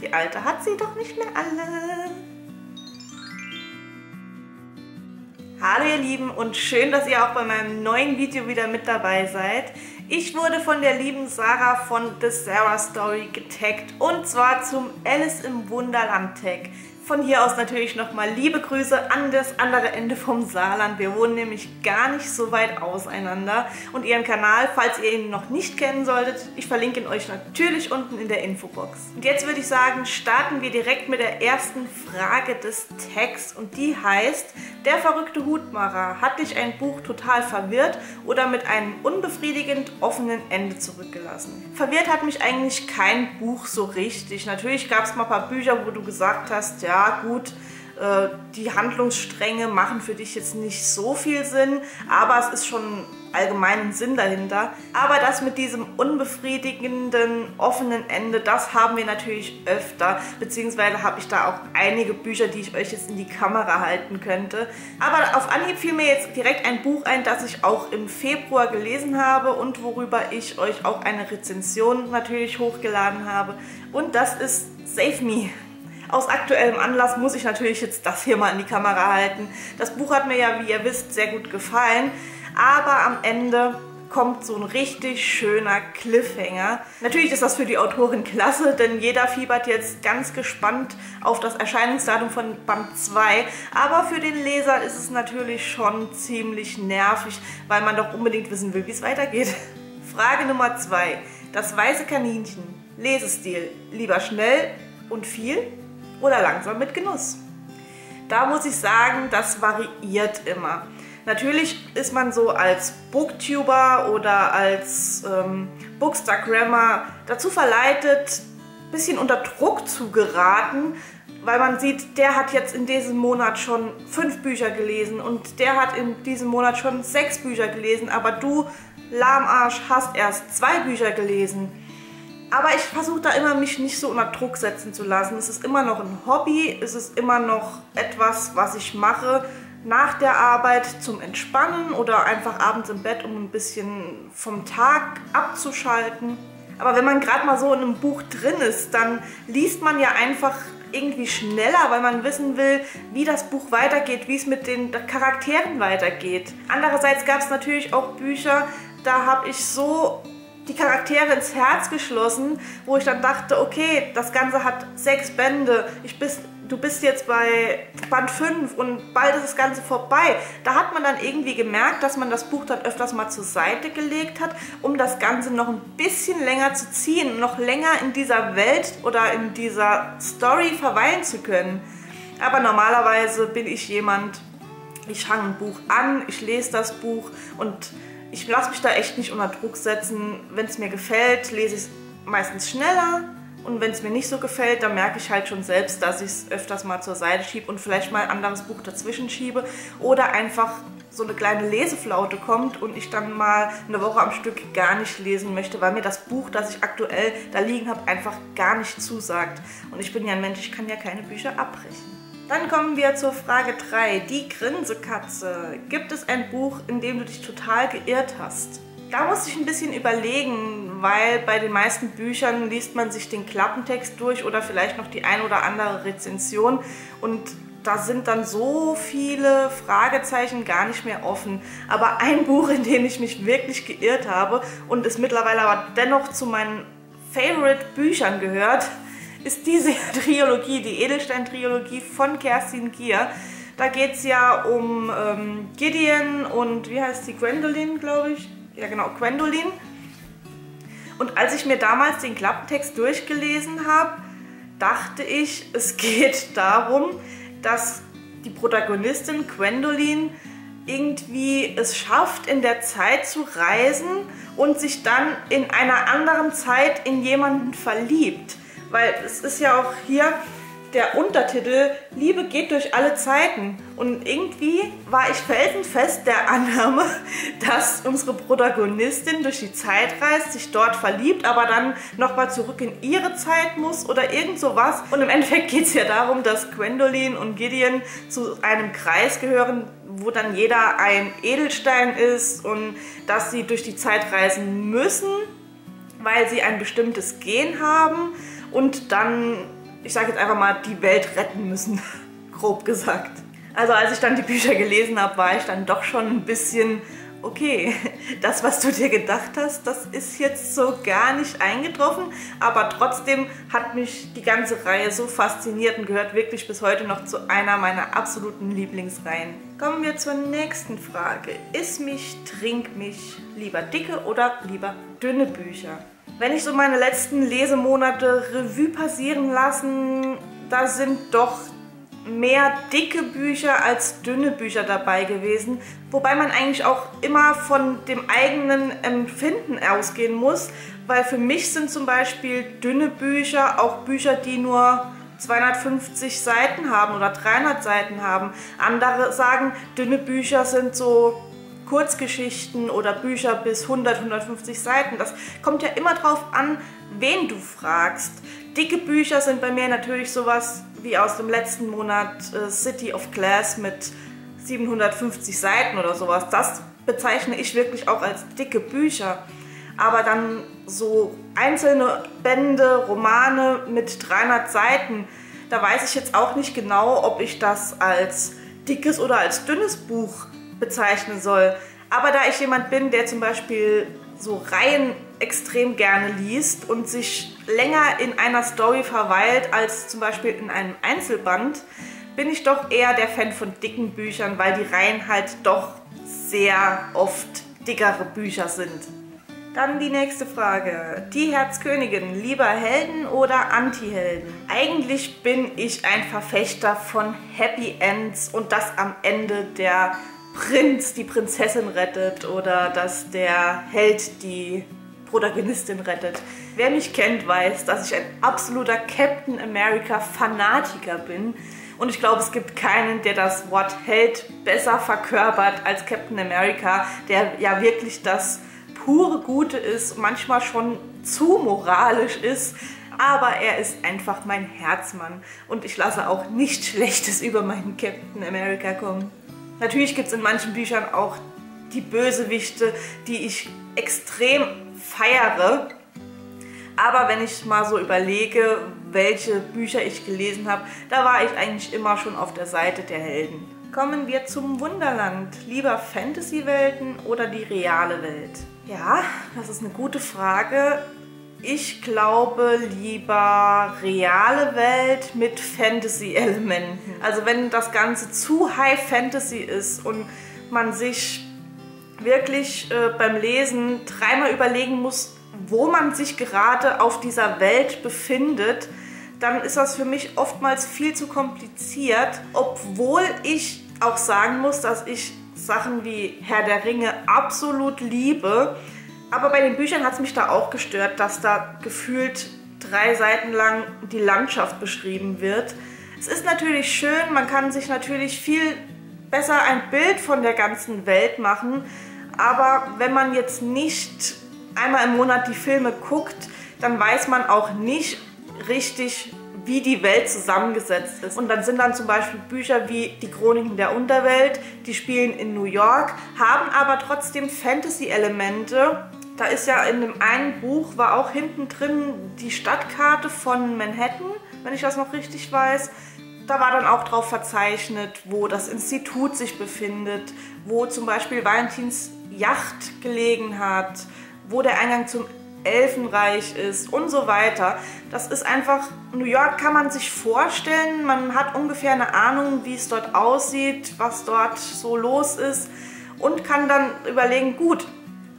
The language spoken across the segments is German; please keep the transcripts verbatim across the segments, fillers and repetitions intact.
Die Alte hat sie doch nicht mehr alle. Hallo ihr Lieben und schön, dass ihr auch bei meinem neuen Video wieder mit dabei seid. Ich wurde von der lieben Sarah von The Sarah Story getaggt und zwar zum Alice im Wunderland Tag. Von hier aus natürlich nochmal liebe Grüße an das andere Ende vom Saarland. Wir wohnen nämlich gar nicht so weit auseinander. Und ihren Kanal, falls ihr ihn noch nicht kennen solltet, ich verlinke ihn euch natürlich unten in der Infobox. Und jetzt würde ich sagen, starten wir direkt mit der ersten Frage des Tags. Und die heißt, der verrückte Hutmacher, hat dich ein Buch total verwirrt oder mit einem unbefriedigend offenen Ende zurückgelassen? Verwirrt hat mich eigentlich kein Buch so richtig. Natürlich gab es mal ein paar Bücher, wo du gesagt hast, ja, Ja, gut, äh, die Handlungsstränge machen für dich jetzt nicht so viel Sinn, aber es ist schon allgemeinen Sinn dahinter. Aber das mit diesem unbefriedigenden, offenen Ende, das haben wir natürlich öfter, beziehungsweise habe ich da auch einige Bücher, die ich euch jetzt in die Kamera halten könnte. Aber auf Anhieb fiel mir jetzt direkt ein Buch ein, das ich auch im Februar gelesen habe und worüber ich euch auch eine Rezension natürlich hochgeladen habe. Und das ist Save Me. Aus aktuellem Anlass muss ich natürlich jetzt das hier mal in die Kamera halten. Das Buch hat mir ja, wie ihr wisst, sehr gut gefallen, aber am Ende kommt so ein richtig schöner Cliffhanger. Natürlich ist das für die Autorin klasse, denn jeder fiebert jetzt ganz gespannt auf das Erscheinungsdatum von Band zwei, aber für den Leser ist es natürlich schon ziemlich nervig, weil man doch unbedingt wissen will, wie es weitergeht. Frage Nummer zwei. Das weiße Kaninchen. Lesestil. Lieber schnell und viel? Oder langsam mit Genuss. Da muss ich sagen, das variiert immer. Natürlich ist man so als Booktuber oder als ähm, Bookstagrammer dazu verleitet, ein bisschen unter Druck zu geraten, weil man sieht, der hat jetzt in diesem Monat schon fünf Bücher gelesen und der hat in diesem Monat schon sechs Bücher gelesen, aber du, Lahmarsch, hast erst zwei Bücher gelesen. Aber ich versuche da immer, mich nicht so unter Druck setzen zu lassen. Es ist immer noch ein Hobby, es ist immer noch etwas, was ich mache nach der Arbeit zum Entspannen oder einfach abends im Bett, um ein bisschen vom Tag abzuschalten. Aber wenn man gerade mal so in einem Buch drin ist, dann liest man ja einfach irgendwie schneller, weil man wissen will, wie das Buch weitergeht, wie es mit den Charakteren weitergeht. Andererseits gab es natürlich auch Bücher, da habe ich so die Charaktere ins Herz geschlossen, wo ich dann dachte, okay, das Ganze hat sechs Bände, ich bist, du bist jetzt bei Band fünf und bald ist das Ganze vorbei. Da hat man dann irgendwie gemerkt, dass man das Buch dann öfters mal zur Seite gelegt hat, um das Ganze noch ein bisschen länger zu ziehen, noch länger in dieser Welt oder in dieser Story verweilen zu können. Aber normalerweise bin ich jemand, ich fange ein Buch an, ich lese das Buch und ich lasse mich da echt nicht unter Druck setzen. Wenn es mir gefällt, lese ich es meistens schneller. Und wenn es mir nicht so gefällt, dann merke ich halt schon selbst, dass ich es öfters mal zur Seite schiebe und vielleicht mal ein anderes Buch dazwischen schiebe. Oder einfach so eine kleine Leseflaute kommt und ich dann mal eine Woche am Stück gar nicht lesen möchte, weil mir das Buch, das ich aktuell da liegen habe, einfach gar nicht zusagt. Und ich bin ja ein Mensch, ich kann ja keine Bücher abbrechen. Dann kommen wir zur Frage drei, die Grinsekatze. Gibt es ein Buch, in dem du dich total geirrt hast? Da musste ich ein bisschen überlegen, weil bei den meisten Büchern liest man sich den Klappentext durch oder vielleicht noch die ein oder andere Rezension und da sind dann so viele Fragezeichen gar nicht mehr offen. Aber ein Buch, in dem ich mich wirklich geirrt habe und es mittlerweile aber dennoch zu meinen Favorite-Büchern gehört, ist diese Trilogie, die Edelstein-Triologie von Kerstin Gier. Da geht es ja um ähm, Gideon und wie heißt die? Gwendolyn, glaube ich. Ja genau, Gwendolyn. Und als ich mir damals den Klappentext durchgelesen habe, dachte ich, es geht darum, dass die Protagonistin Gwendolyn irgendwie es schafft, in der Zeit zu reisen und sich dann in einer anderen Zeit in jemanden verliebt. Weil es ist ja auch hier der Untertitel, Liebe geht durch alle Zeiten. Und irgendwie war ich felsenfest der Annahme, dass unsere Protagonistin durch die Zeit reist, sich dort verliebt, aber dann nochmal zurück in ihre Zeit muss oder irgend sowas. Und im Endeffekt geht es ja darum, dass Gwendolyn und Gideon zu einem Kreis gehören, wo dann jeder ein Edelstein ist und dass sie durch die Zeit reisen müssen, weil sie ein bestimmtes Gen haben. Und dann ich sage jetzt einfach mal, die Welt retten müssen, grob gesagt. Also als ich dann die Bücher gelesen habe, war ich dann doch schon ein bisschen, okay, das, was du dir gedacht hast, das ist jetzt so gar nicht eingetroffen, aber trotzdem hat mich die ganze Reihe so fasziniert und gehört wirklich bis heute noch zu einer meiner absoluten Lieblingsreihen. Kommen wir zur nächsten Frage. Iss mich, trink mich, lieber dicke oder lieber dünne Bücher? Wenn ich so meine letzten Lesemonate Revue passieren lassen, da sind doch mehr dicke Bücher als dünne Bücher dabei gewesen, wobei man eigentlich auch immer von dem eigenen Empfinden ausgehen muss, weil für mich sind zum Beispiel dünne Bücher auch Bücher, die nur zweihundertfünfzig Seiten haben oder dreihundert Seiten haben. Andere sagen, dünne Bücher sind so Kurzgeschichten oder Bücher bis hundert, hundertfünfzig Seiten. Das kommt ja immer drauf an, wen du fragst. Dicke Bücher sind bei mir natürlich sowas wie aus dem letzten Monat äh, City of Glass mit siebenhundertfünfzig Seiten oder sowas. Das bezeichne ich wirklich auch als dicke Bücher. Aber dann so einzelne Bände, Romane mit dreihundert Seiten, da weiß ich jetzt auch nicht genau, ob ich das als dickes oder als dünnes Buch bezeichnen soll. Aber da ich jemand bin, der zum Beispiel so Reihen extrem gerne liest und sich länger in einer Story verweilt als zum Beispiel in einem Einzelband, bin ich doch eher der Fan von dicken Büchern, weil die Reihen halt doch sehr oft dickere Bücher sind. Dann die nächste Frage. Die Herzkönigin, lieber Helden oder Anti-Helden? Eigentlich bin ich ein Verfechter von Happy Ends und dass am Ende der Prinz die Prinzessin rettet oder dass der Held die Protagonistin rettet. Wer mich kennt, weiß, dass ich ein absoluter Captain America Fanatiker bin und ich glaube, es gibt keinen, der das Wort Held besser verkörpert als Captain America, der ja wirklich das pure Gute ist, manchmal schon zu moralisch ist, aber er ist einfach mein Herzmann und ich lasse auch nichts Schlechtes über meinen Captain America kommen. Natürlich gibt es in manchen Büchern auch die Bösewichte, die ich extrem feiere, aber wenn ich mal so überlege, welche Bücher ich gelesen habe, da war ich eigentlich immer schon auf der Seite der Helden. Kommen wir zum Wunderland. Lieber Fantasy-Welten oder die reale Welt? Ja, das ist eine gute Frage. Ich glaube lieber reale Welt mit Fantasy-Elementen. Also wenn das Ganze zu High Fantasy ist und man sich wirklich äh, beim Lesen dreimal überlegen muss, wo man sich gerade auf dieser Welt befindet, dann ist das für mich oftmals viel zu kompliziert, obwohl ich auch sagen muss, dass ich Sachen wie Herr der Ringe absolut liebe. Aber bei den Büchern hat es mich da auch gestört, dass da gefühlt drei Seiten lang die Landschaft beschrieben wird. Es ist natürlich schön, man kann sich natürlich viel besser ein Bild von der ganzen Welt machen, aber wenn man jetzt nicht einmal im Monat die Filme guckt, dann weiß man auch nicht richtig, wie die Welt zusammengesetzt ist. Und dann sind dann zum Beispiel Bücher wie die Chroniken der Unterwelt, die spielen in New York, haben aber trotzdem Fantasy-Elemente. Da ist ja in dem einen Buch war auch hinten drin die Stadtkarte von Manhattan, wenn ich das noch richtig weiß. Da war dann auch drauf verzeichnet, wo das Institut sich befindet, wo zum Beispiel Valentins Yacht gelegen hat, wo der Eingang zum Elfenreich ist und so weiter. Das ist einfach, New York kann man sich vorstellen, man hat ungefähr eine Ahnung, wie es dort aussieht, was dort so los ist und kann dann überlegen, gut,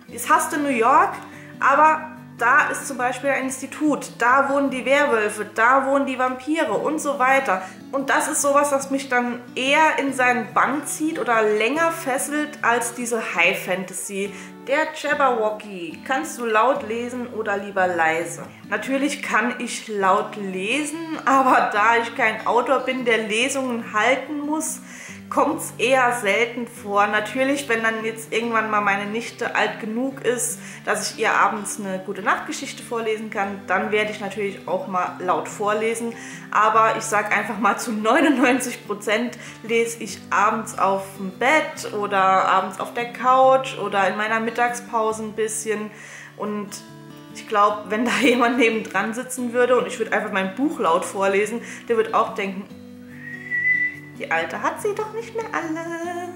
jetzt hast du New York, aber da ist zum Beispiel ein Institut, da wohnen die Werwölfe, da wohnen die Vampire und so weiter. Und das ist sowas, das mich dann eher in seinen Bann zieht oder länger fesselt als diese High Fantasy. Der Jabberwocky, kannst du laut lesen oder lieber leise? Natürlich kann ich laut lesen, aber da ich kein Autor bin, der Lesungen halten muss, kommt es eher selten vor. Natürlich, wenn dann jetzt irgendwann mal meine Nichte alt genug ist, dass ich ihr abends eine gute Nachtgeschichte vorlesen kann, dann werde ich natürlich auch mal laut vorlesen. Aber ich sage einfach mal, zu neunundneunzig Prozent lese ich abends auf dem Bett oder abends auf der Couch oder in meiner Mittagspause ein bisschen. Und Ich glaube, wenn da jemand nebendran sitzen würde und ich würde einfach mein Buch laut vorlesen, der würde auch denken, die Alte hat sie doch nicht mehr alle.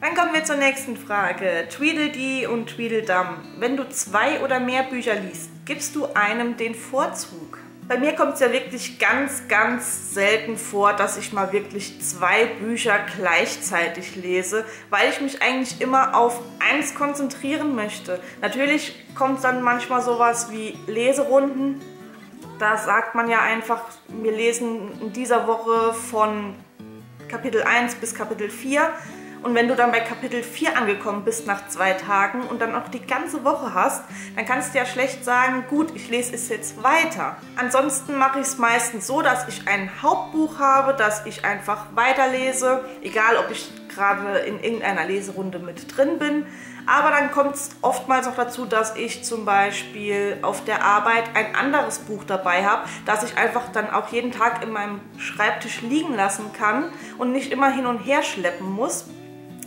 Dann kommen wir zur nächsten Frage. Tweedledee und Tweedledum. Wenn du zwei oder mehr Bücher liest, gibst du einem den Vorzug? Bei mir kommt es ja wirklich ganz, ganz selten vor, dass ich mal wirklich zwei Bücher gleichzeitig lese, weil ich mich eigentlich immer auf eins konzentrieren möchte. Natürlich kommt dann manchmal sowas wie Leserunden. Da sagt man ja einfach, wir lesen in dieser Woche von Kapitel eins bis Kapitel vier. Und wenn du dann bei Kapitel vier angekommen bist nach zwei Tagen und dann auch die ganze Woche hast, dann kannst du ja schlecht sagen, gut, ich lese es jetzt weiter. Ansonsten mache ich es meistens so, dass ich ein Hauptbuch habe, dass ich einfach weiterlese, egal ob ich gerade in irgendeiner Leserunde mit drin bin. Aber dann kommt es oftmals auch dazu, dass ich zum Beispiel auf der Arbeit ein anderes Buch dabei habe, das ich einfach dann auch jeden Tag in meinem Schreibtisch liegen lassen kann und nicht immer hin und her schleppen muss.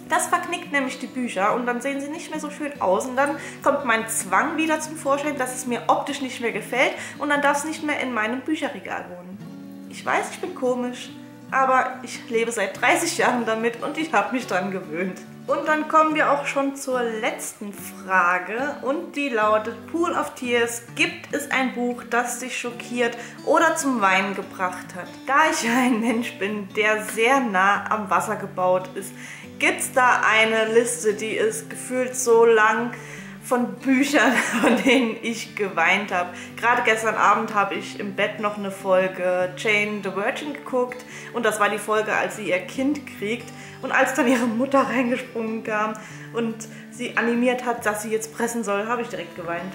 Das verknickt nämlich die Bücher und dann sehen sie nicht mehr so schön aus und dann kommt mein Zwang wieder zum Vorschein, dass es mir optisch nicht mehr gefällt und dann darf es nicht mehr in meinem Bücherregal wohnen. Ich weiß, ich bin komisch, aber ich lebe seit dreißig Jahren damit und ich habe mich dran gewöhnt. Und dann kommen wir auch schon zur letzten Frage und die lautet: Pool of Tears, gibt es ein Buch, das dich schockiert oder zum Weinen gebracht hat? Da ich ein Mensch bin, der sehr nah am Wasser gebaut ist, gibt es da eine Liste, die ist gefühlt so lang von Büchern, von denen ich geweint habe. Gerade gestern Abend habe ich im Bett noch eine Folge Jane the Virgin geguckt und das war die Folge, als sie ihr Kind kriegt und als dann ihre Mutter reingesprungen kam und sie animiert hat, dass sie jetzt pressen soll, habe ich direkt geweint.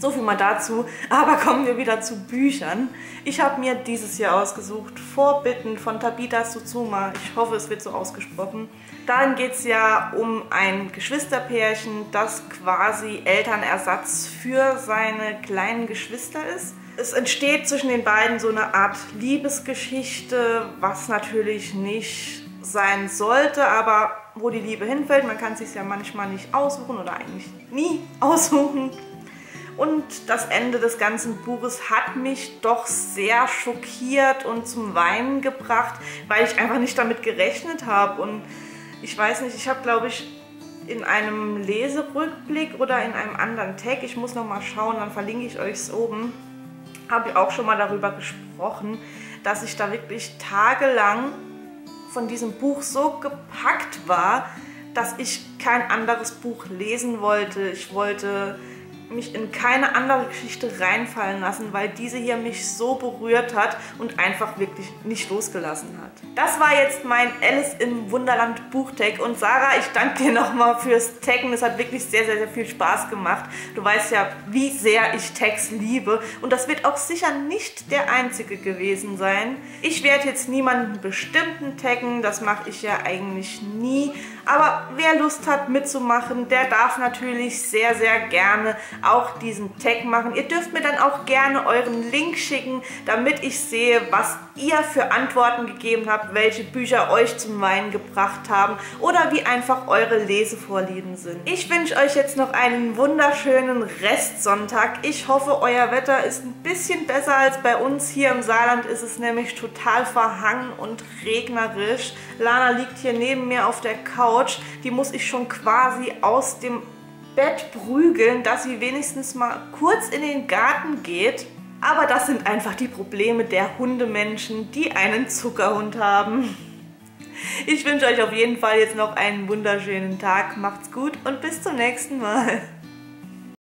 So viel mal dazu, aber kommen wir wieder zu Büchern. Ich habe mir dieses Jahr ausgesucht Vorbitten von Tabitha Suzuma. Ich hoffe, es wird so ausgesprochen. Darin geht es ja um ein Geschwisterpärchen, das quasi Elternersatz für seine kleinen Geschwister ist. Es entsteht zwischen den beiden so eine Art Liebesgeschichte, was natürlich nicht sein sollte, aber wo die Liebe hinfällt. Man kann es sich ja manchmal nicht aussuchen oder eigentlich nie aussuchen. Und das Ende des ganzen Buches hat mich doch sehr schockiert und zum Weinen gebracht, weil ich einfach nicht damit gerechnet habe. Und ich weiß nicht, ich habe, glaube ich, in einem Leserückblick oder in einem anderen Tag, ich muss nochmal schauen, dann verlinke ich euch es oben, habe ich auch schon mal darüber gesprochen, dass ich da wirklich tagelang von diesem Buch so gepackt war, dass ich kein anderes Buch lesen wollte. Ich wollte mich in keine andere Geschichte reinfallen lassen, weil diese hier mich so berührt hat und einfach wirklich nicht losgelassen hat. Das war jetzt mein Alice im Wunderland Buchtag und Sarah, ich danke dir nochmal fürs Taggen. Es hat wirklich sehr, sehr, sehr viel Spaß gemacht. Du weißt ja, wie sehr ich Tags liebe und das wird auch sicher nicht der einzige gewesen sein. Ich werde jetzt niemanden bestimmten taggen, das mache ich ja eigentlich nie, aber wer Lust hat mitzumachen, der darf natürlich sehr, sehr gerne auch diesen Tag machen. Ihr dürft mir dann auch gerne euren Link schicken, damit ich sehe, was ihr für Antworten gegeben habt, welche Bücher euch zum Weinen gebracht haben oder wie einfach eure Lesevorlieben sind. Ich wünsche euch jetzt noch einen wunderschönen Restsonntag. Ich hoffe, euer Wetter ist ein bisschen besser als bei uns. Hier im Saarland ist es nämlich total verhangen und regnerisch. Lana liegt hier neben mir auf der Couch. Die muss ich schon quasi aus dem Bett prügeln, dass sie wenigstens mal kurz in den Garten geht. Aber das sind einfach die Probleme der Hundemenschen, die einen Zuckerhund haben. Ich wünsche euch auf jeden Fall jetzt noch einen wunderschönen Tag. Macht's gut und bis zum nächsten Mal.